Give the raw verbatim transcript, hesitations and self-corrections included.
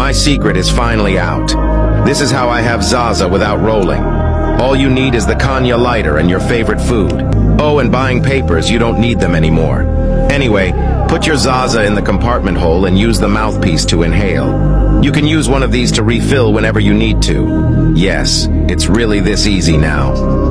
My secret is finally out. This is how I have Zaza without rolling. All you need is the Kanya lighter and your favorite food. Oh, and buying papers, you don't need them anymore. Anyway, put your Zaza in the compartment hole and use the mouthpiece to inhale. You can use one of these to refill whenever you need to. Yes, it's really this easy now.